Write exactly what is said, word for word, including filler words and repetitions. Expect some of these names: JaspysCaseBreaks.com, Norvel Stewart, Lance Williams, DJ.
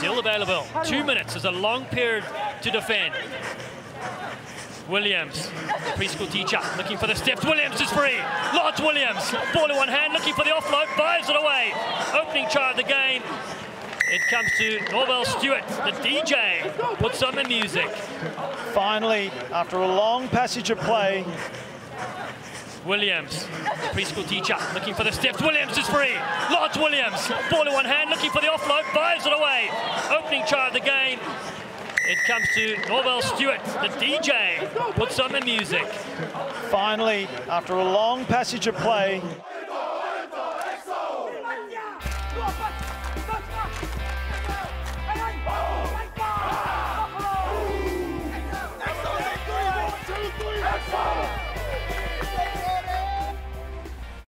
still available. Two minutes is a long period to defend. Williams, preschool teacher, looking for the steps. Williams is free. Lance Williams, ball in one hand, looking for the offload, fires it away. Opening try of the game. It comes to Norvel Stewart, the D J. Puts on the music. Finally, after a long passage of play. Williams, preschool teacher, looking for the steps. Williams is free. Lance Williams, ball in one hand, looking for the offload, fires it away. Opening try of the game. It comes to Norvel Stewart, the D J, puts on the music. Finally, after a long passage of play.